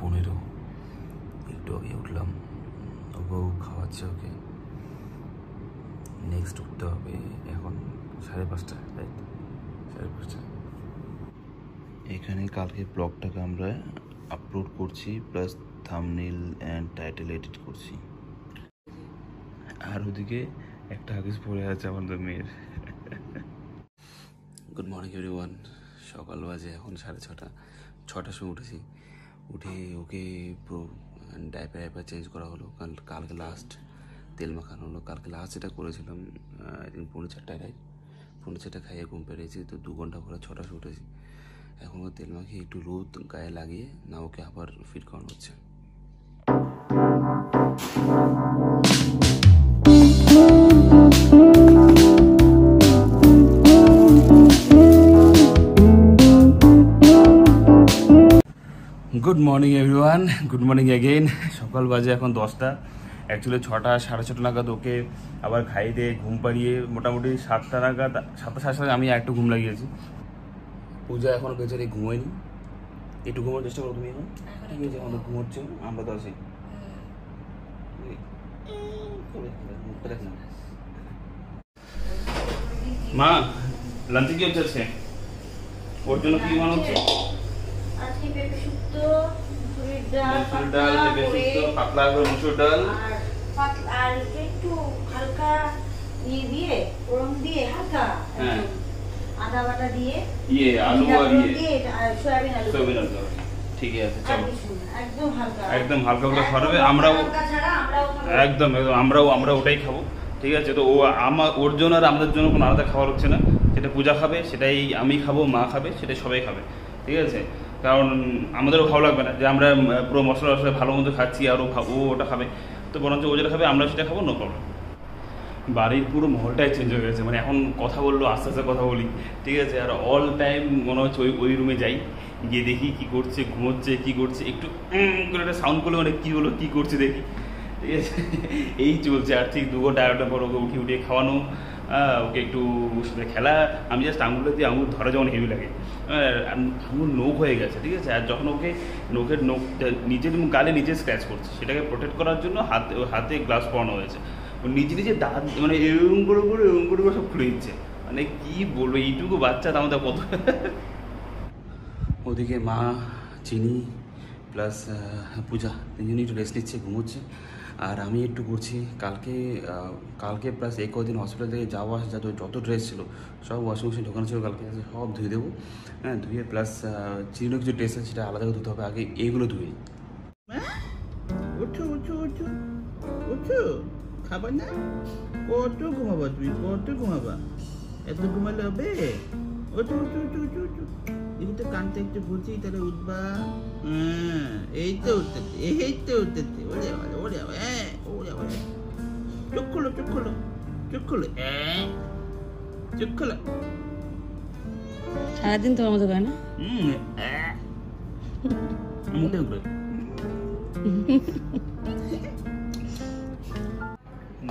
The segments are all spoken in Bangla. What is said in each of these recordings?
15 একটু আগে উঠলাম ওগো খাওয়াচ্ছে ওকে নেক্সট উঠতে হবে এখন 5:30টা রাইট 5:30টা এখানে কালকে ব্লগটাকে আমরা আপলোড করছি plus thumbnail and title edit করছি আর ওদিকে একটা হাগিস পড়ে আছে আমাদের মেয়ের গুড মর্নিং एवरीवन সকাল বাজে এখন 6:30টা 6টার সময় উঠেছি উঠে ওকে পুরো ডাইপার চেঞ্জ করা হলো কারণ কালকে লাস্ট তেল মাখানো হলো কালকে লাস্ট এটা করেছিলাম আই থিংক 4:30টায় রাইট 4:30টা খাইয়ে ঘুম পেড়েছি তো 2 ঘন্টা পরে 6টার সময় উঠেছি এখন তেল মাখিয়ে একটু রোদ গায়ে লাগিয়ে না ওকে আবার ফিট করানো হচ্ছে good morning everyone good morning again সকাল বাজে এখন 10টা অ্যাকচুয়ালি 6টা 6:30 নাগাদ ওকে আবার খাইয়ে দিয়ে ঘুম পাড়িয়ে মোটামুটি 7টা নাগাদ 7:30 আমি একটু ঘুম লাগিয়েছি পূজা এখন বেচারি ঘুমায়নি একটু ঘুমানোর চেষ্টা করো তুমি এখন ঠিক আছে অনেক ঘুমোচ্ছে আমরা তো আছি মা লাঞ্চে কি হচ্ছে ওর জন্য কি বানানো হচ্ছে আজকে পেঁপে শুক্ত মুসুরির ডাল পেঁপে শুক্ত পাতলা করে মুসুর ডাল আর একটু হালকা নিয়ে দিয়ে গরম দিয়ে হালকা হ্যাঁ আদা বাটা দিয়ে ये आलू और ये सोयाबीन आलू ठीक है चलो एकदम हल्का করে করবে আমরাও ওটাই খাবো ঠিক আছে তো ও আমার ওর জন্য আর আমাদের জন্য কোনো আলাদা খাবার হচ্ছে না যেটা পূজা খাবে সেটাই আমি খাবো মা খাবে সেটাই সবাই খাবে ঠিক আছে কারণ আমাদেরও ভালো লাগবে না যে আমরা পুরো মশলা মশলা ভালো মতো খাচ্ছি আর ও ওটা খাবে তো বরঞ্চ ও যেটা খাবে আমরা সেটা খাবো নো প্রবলেম বাড়ির পুরো মহলটাই চেঞ্জ হয়ে গেছে মানে এখন কথা বললো আস্তে আস্তে কথা বলি ঠিক আছে আর অল টাইম মনে হচ্ছে ওই রুমে যাই গিয়ে দেখি কী করছে ঘুমোচ্ছে কী করছে একটু করে একটা সাউন্ড করলে মানে কী হলো কী করছে দেখি ঠিক আছে এই চলছে আর ঠিক 2 ঘন্টা 1টা পর ওকে উঠিয়ে উঠিয়ে খাওয়ানো ওকে একটু সাথে খেলা আমি জাস্ট আঙুলটা দিয়ে আঙুল ধরা যখন হেভি লাগে আঙুল নোখ হয়ে গেছে ঠিক আছে আর যখন ওকে নোখের নোখ নিজের গালে নিজে স্ক্র্যাচ করছে সেটাকে প্রোটেক্ট করার জন্য হাতে গ্লাস পরানো হয়েছে নিজে নিজে দাঁত মানে এরকম করে করে এরকম করে সব খুলে দিচ্ছে মানে কী বলবো এইটুকু বাচ্চা তো আমাদের কত ওদিকে মা চিনি প্লাস পূজা তিনজনই একটু রেস্ট নিচ্ছে ঘুমোচ্ছে আর আমি একটু করছি কালকে প্লাস এই কদিন হসপিটাল থেকে যাওয়া আসা যত ড্রেস ছিল সব ওয়াশিং মেশিন ঢোকানো ছিল কালকে সব ধুয়ে দেবো হ্যাঁ ধুয়ে প্লাস চিনিরও কিছু ড্রেস আছে সেটা আলাদা করে ধুতে হবে আগে এইগুলো ধুয়ে খাবার না কত ঘুমাবা তুই কত ঘুমাবা এত ঘুমালে হবে ওঠো ওঠো ওঠো ওঠো ওঠো এগুলো তো কানটা একটু ঘুরছি তাহলে উঠবা হ্যাঁ এই তো উঠতে ওরে ওরে ওরে ওরে চোখ খোলো চোখ খোলো চোখ খোলো চোখ খোলো সারাদিন তোমার মতো গায় না মুখে উঠবে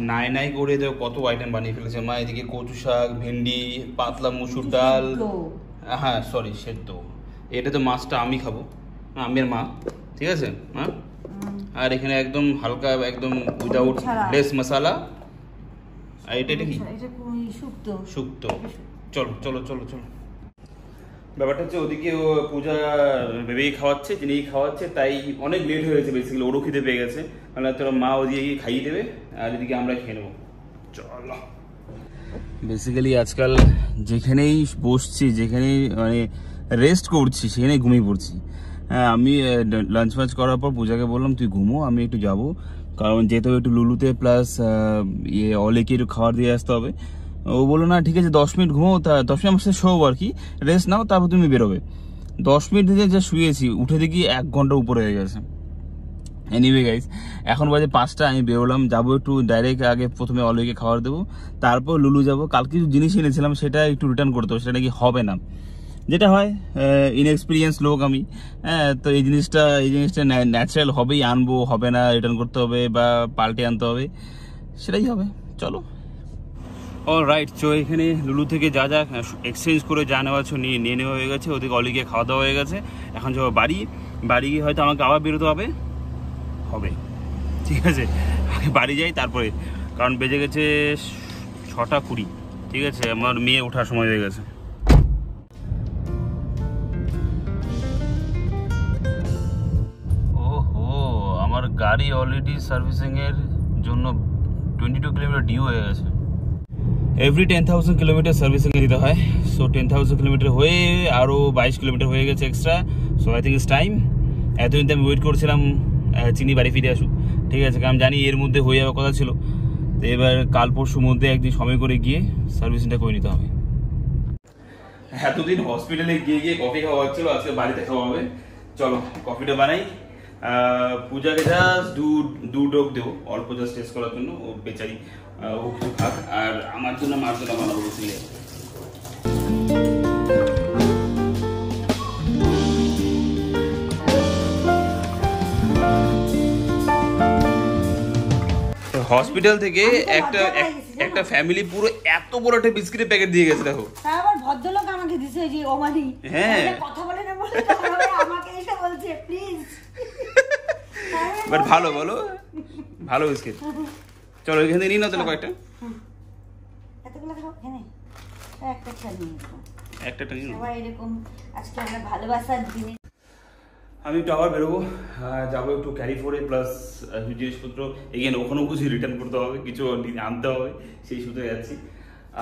নাই নাই করে দেখো কত আইটেম বানিয়ে ফেলেছে মা এদিকে কচু শাক ভেন্ডি পাতলা মুসুর ডাল হ্যাঁ সরি সেদ্ধ এটা তো মাছটা আমি খাবো না আমি আর মা ঠিক আছে হ্যাঁ আর এখানে একদম হালকা একদম উইদাউট লেস মশালা আর এটা কি শুক্ত চলো চলো চলো চলো ব্যাপারটা হচ্ছে ওদিকে ও পূজা ভেবেই খাওয়াচ্ছে চিনিই খাওয়াচ্ছে তাই অনেক লেট হয়ে গেছে বেসিক্যালি ওরও খিদে পেয়ে গেছে মানে তোর মা ওদিকে খাইয়ে দেবে আর এদিকে আমরা খেয়ে নেবো চলো বেসিক্যালি আজকাল যেখানেই বসছি যেখানেই মানে রেস্ট করছি সেখানেই ঘুমিয়ে পড়ছি হ্যাঁ আমি লাঞ্চ ফাঞ্চ করার পর পূজাকে বললাম তুই ঘুমো আমি একটু যাব কারণ যেতে হবে একটু লুলুতে প্লাস ইয়ে অলেকে একটু খাবার দিয়ে আসতে হবে ও বললো না ঠিক আছে 10 মিনিট ঘুমো তা 10 মিনিট আমার সাথে শোবো আর কি রেস্ট নাও তারপর তুমি বেরোবে 10 মিনিট দিতে যা শুয়েছি উঠে দেখি 1 ঘন্টার উপরে হয়ে গেছে এনিওয়ে গাইস এখন বাজে 5টা আমি বেরোলাম যাবো একটু ডাইরেক্ট আগে প্রথমে অলওয়েকে খাবার দেবো তারপর লুলু যাবো কালকে কিছু জিনিস এনেছিলাম সেটা একটু রিটার্ন করতে হবে সেটা নাকি হবে না যেটা হয় ইনএক্সপিরিয়েন্স লোক আমি হ্যাঁ তো এই জিনিসটা ন্যাচারাল হবেই আনবো হবে না রিটার্ন করতে হবে বা পাল্টে আনতে হবে সেটাই হবে চলো অলরাইট চো এখানে লুলু থেকে যা যা এক্সচেঞ্জ করে যা নেওয়া নিয়ে নেওয়া হয়ে গেছে ওদিকে অলিকে খাওয়া দাওয়া হয়ে গেছে এখন যাবো বাড়ি বাড়ি গিয়ে হয়তো আমাকে আবার বেরোতে হবে হবে ঠিক আছে, আগে বাড়ি যাই তারপরে, কারণ বেজে গেছে 6:20। ঠিক আছে, আমার মেয়ে ওঠার সময় হয়ে গেছে। ওহো, আমার গাড়ি অলরেডি সার্ভিসিংয়ের জন্য 22 কিলোমিটার ডিউ হয়ে গেছে। এভরি 10,000 কিলোমিটার সার্ভিসিংয়ে দিতে হয়। সো 10,000 কিলোমিটার হয়ে আরও 22 কিলোমিটার হয়ে গেছে extra. So I think it's time. এতদিন তো আমি ওয়েট করছিলাম চিনি বাড়ি ফিরে আসুক, ঠিক আছে, কারণ জানি এর মধ্যে হয়ে যাওয়ার কথা ছিল। তো এবার কাল পরশুর মধ্যে একদিন সময় করে গিয়ে সার্ভিসিংটা করে নিতে হবে। এতদিন হসপিটালে গিয়ে গিয়ে কফি খাওয়া হচ্ছিলো, আজকে বাড়িতে খাওয়া হবে। চলো কফিটা বানাই। পূজাকে জাস্ট ডোক দেবো অল্প, জাস্ট টেস্ট করার জন্য। ও বেচারি ও কিছু খাক, আর আমার জন্য মার জন্য বানাবো। হসপিটাল থেকে একটা একটা ফ্যামিলি পুরো এত বড় একটা বিস্কিটের প্যাকেট দিয়ে গেছে। দেখো আবার ভদ্রলোক আমাকে দিয়েছে যে ওমারি, হ্যাঁ কথা বলে না বলে আমাকে এসে বলছে প্লিজ, বাট ভালো বলো, ভালো বিস্কিট। চলো এখানে নিই না, তাহলে কয়টা এতগুলো খাও, এখানে একটা একটা নিই, একটা একটা নিই সবাই এরকম। আজকে আমরা ভালোবাসার দিনে আমি একটু আবার বেরোবো, যাবো একটু ক্যালিফোরে, প্লাস জিনিসপত্র এগেন ওখানেও কিছু রিটার্ন করতে হবে, কিছু আনতে হবে, সেই সূত্রে যাচ্ছি।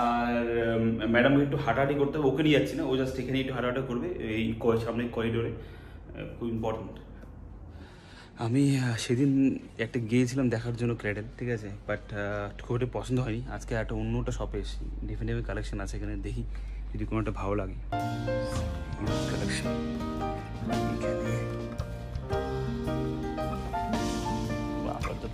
আর ম্যাডামকে একটু হাঁটাহাঁটি করতে হবে, ওকে নিয়ে যাচ্ছি না, ও জাস্ট এখানে একটু হাঁটাহাঁটা করবে এই সামনে করিডোরে, খুব ইম্পর্টেন্ট। আমি সেদিন একটা গিয়েছিলাম দেখার জন্য ক্রেডেল, ঠিক আছে, বাট খুব একটা পছন্দ হয়নি। আজকে একটা অন্যটা শপে এসেছি, ডিফারেন্ট কালেকশন আছে এখানে, দেখি যদি কোনো একটা ভালো লাগে কালেকশন।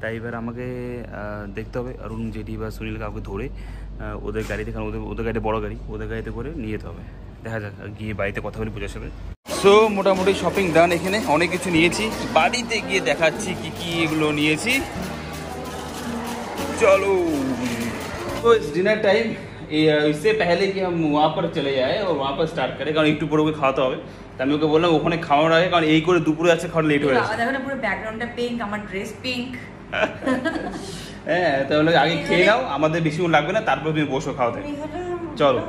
তাই এবার আমাকে দেখতে হবে অরুণ জেডি বা সুনীল কাউকে ধরে ওদের গাড়িতে, কারণ ওদের গাড়িতে বড়ো গাড়ি, ওদের গাড়িতে করে নিয়ে যেতে হবে। দেখা যাক, গিয়ে বাড়িতে কথা বলে বোঝার সাথে। সো মোটামুটি শপিং ডান, এখানে অনেক কিছু নিয়েছি, বাড়িতে গিয়ে দেখাচ্ছি কি কি এগুলো নিয়েছি। চলো ডিনার টাইম, इससे पहले कि हम वहाँ पर चले जाए और वहाँ पर स्टार्ट करें, कारण एक पुरो खाते हैं। तो हमें बोल रहा ओखे खावा रहे, कारण यही दोपुरे आज खावा लेट हो जाए। पूरा बैकग्राउंड पिंक, हमारा ड्रेस पिंक। হ্যাঁ তাহলে আগে খেয়ে নাও, আমাদের বেশিক্ষণ লাগবে না, তারপর তুমি বসো খাওয়া দাও। চলো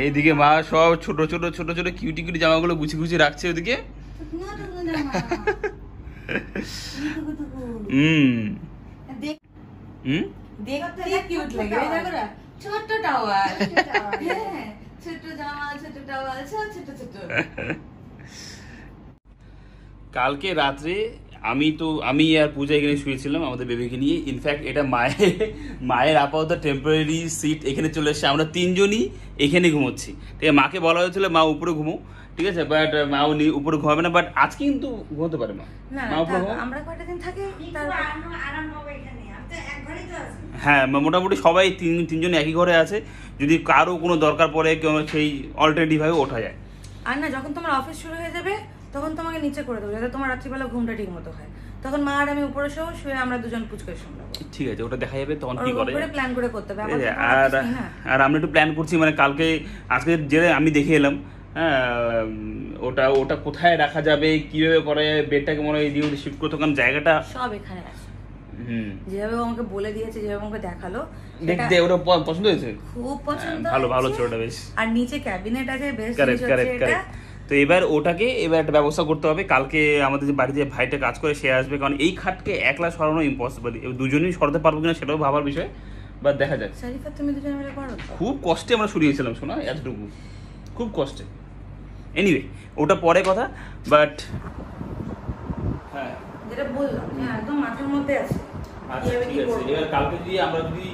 এইদিকে মা সব ছোট ছোট ছোট ছোট কিউটি কিউটি জামাগুলো গুছিয়ে গুছিয়ে রাখছে ওদিকে। কালকে রাত্রে আমি আর পূজা এখানে শুয়েছিলাম আমাদের বেবিকে নিয়ে। ইনফ্যাক্ট এটা মায়ের আপাতত টেম্পোরারি সিট এখানে চলে এসছে, আমরা তিনজনই এখানে ঘুমোচ্ছি। ঠিক আছে, মাকে বলা হয়েছিল মা উপরে ঘুমো, ঠিক আছে, বাট মা উপরে ঘুমাবে না, বাট আজ কিন্তু ঘুমোতে পারে না। হ্যাঁ মোটামুটি সবাই তিনজন একই ঘরে আছে, যদি কারো কোনো দরকার পড়ে সেই অল্টারনেটিভ ভাবে ওঠা যায়। আর না, যখন তোমার অফিস শুরু হয়ে যাবে তখন তোমাকে নিচে করে দেবো, যাতে তোমার রাত্রিবেলা ঘুমটা ঠিক মতো হয়। তখন মা আর আমি উপরে সহ শুয়ে আমরা দুজন পুচকে শুনলাম। ঠিক আছে, ওটা দেখা যাবে তখন কি করে, ওটা প্ল্যান করে করতে হবে। আর আমরা একটু প্ল্যান করছি, মানে কালকে আজকে যে আমি দেখে এলাম, হ্যাঁ ওটা ওটা কোথায় রাখা যাবে, কিভাবে করা যাবে, বেডটাকে মনে হয় ডিউটি শিফট করতে, কারণ জায়গাটা সব এখানে আছে। যেভাবে আমাকে বলে দিয়েছে, যেভাবে আমাকে দেখালো, দেখতে ওটা পছন্দ হয়েছে, খুব পছন্দ, ভালো ভালো ছোটটা বেশ। আর নিচে ক্যাবিনেট আছে বেশ, কারেক্ট কারেক্ট। তো এবার ওটাকে এবার একটা ব্যবস্থা করতে হবে। কালকে আমাদের যে বাড়িতে ভাইটা কাজ করে সে আসবে, কারণ এই খাটকে একলা সরানো ইম্পসিবল, দুজনেই সরাতে পারবো কিনা সেটাও ভাবার বিষয়, বা দেখা যাক। শরীফা তুমি দুজনে মিলে করো। খুব কষ্টে আমরা সরিয়েছিলাম শোনা, এতটুকু খুব কষ্টে। এনিওয়ে ওটা পরে কথা, বাট হ্যাঁ যেটা বললাম একদম মাথার মধ্যে আছে। আচ্ছা ঠিক আছে, এবার কালকে যদি আমরা যদি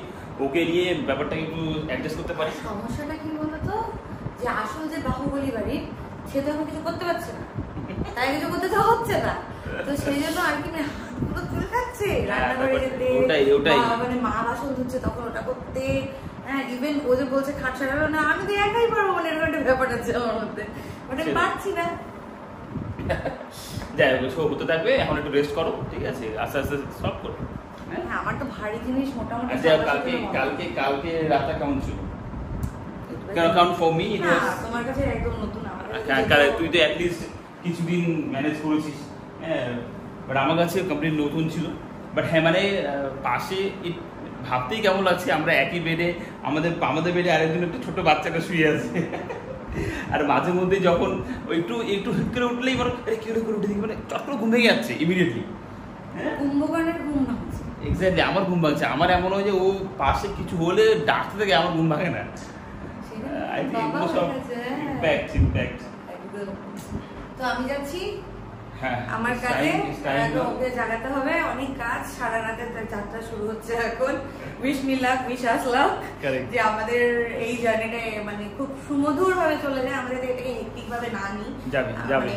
ওকে নিয়ে ব্যাপারটাকে একটু অ্যাডজাস্ট করতে পারি। সমস্যাটা কি বলতো, যে আসল যে বাহুবলী বাড়ি সে তো এখন কিছু করতে পারছে না, তাই কিছু করতে তো হচ্ছে না। তো সেই জন্য আর কি হাতগুলো চুল খাচ্ছে রান্না করে যেতে, মানে মা বাসন ধুচ্ছে তখন ওটা করতে। হ্যাঁ, ইভেন ও যে বলছে খাট সারালো না, আমি তো একাই পারবো, মানে এরকম একটা ব্যাপার আছে আমার মধ্যে, বাট আমি পারছি না। যাই হোক, সব হতে থাকবে, এখন একটু রেস্ট করো, ঠিক আছে? আস্তে আস্তে সব করো। হ্যাঁ, আমার তো ভারী জিনিস মোটামুটি। আচ্ছা, কালকে কালকে কালকে রাতে কেমন ছিল? কারণ ফর মি ইট ওয়াজ, তোমার কাছে একদম নতুন। কারণ তুই তো অ্যাট লিস্ট কিছুদিন ম্যানেজ করেছিস, হ্যাঁ, বাট আমার কাছে কমপ্লিট নতুন ছিল। বাট হ্যাঁ, মানে পাশে ভাবতেই কেমন লাগছে আমরা একই বেডে, আমাদের আমাদের বেডে আরেকজন একটা ছোট বাচ্চাটা শুয়ে আছে। আর মাঝে মধ্যে যখন একটু একটু হিট করে উঠলেই মানে কি করে উঠে দেখি মানে চট ঘুমে যাচ্ছে ইমিডিয়েটলি। হ্যাঁ, কুম্ভকর্ণের ঘুম ভাঙছে। এক্স্যাক্টলি, আমার ঘুম ভাঙছে। আমার এমন হয় যে ও পাশে কিছু হলে ডাকতে থাকে, আমার ঘুম ভাঙে না। I think most of impact impact. তো আমি যাচ্ছি, হ্যাঁ, আমার কাছে ওকে জাগাতে হবে, অনেক কাজ, সারা রাতের যাত্রা শুরু হচ্ছে এখন। Wish me luck, wish us luck, যে আমাদের এই জার্নিটা মানে খুব সুমধুর ভাবে চলে যায়, আমরা যদি এটাকে হেক্টিক ভাবে না নিই। যাবে যাবে,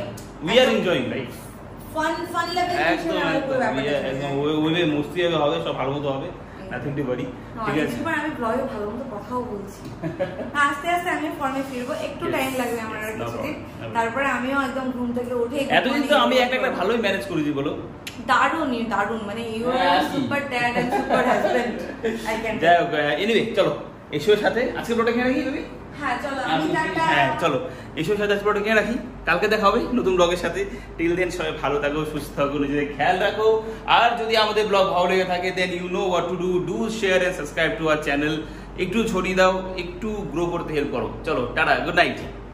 we are enjoying life, fun fun level কিছু না হবে, একদম ওইভাবে মস্তি হবে, সব ভালো মতো হবে। নাথিং টু ওয়ারি, ঠিক আছে? এবার আমি ব্লগে ভালো মতো কথাও বলছি, আস্তে আস্তে আমি ফর্মে ফিরবো, একটু টাইম লাগবে আমার আর কিছুদিন, তারপরে আমিও একদম ঘুম থেকে উঠে। এতদিন তো আমি একটা একটা ভালোই ম্যানেজ করেছি, বলো? দারুণ দারুণ, মানে you are super dad and super husband, I can. যাও এনিওয়ে, চলো এসোর সাথে আজকে ব্লগটা কেন রাখি তুমি? হ্যাঁ, চলো আমি টাটা। হ্যাঁ, চলো এসোর সাথে আজকে ব্লগটা কেন রাখি, কালকে দেখা হবে নতুন ব্লগের সাথে। টিল দেন সবাই ভালো থাকো, সুস্থ থাকো, নিজেদের খেয়াল রাখো। আর যদি আমাদের ব্লগ ভালো লেগে থাকে, then you know what to do, do share and subscribe to our channel. একটু ছড়িয়ে দাও, একটু গ্রো করতে হেল্প করো। চলো টাটা, গুড নাইট।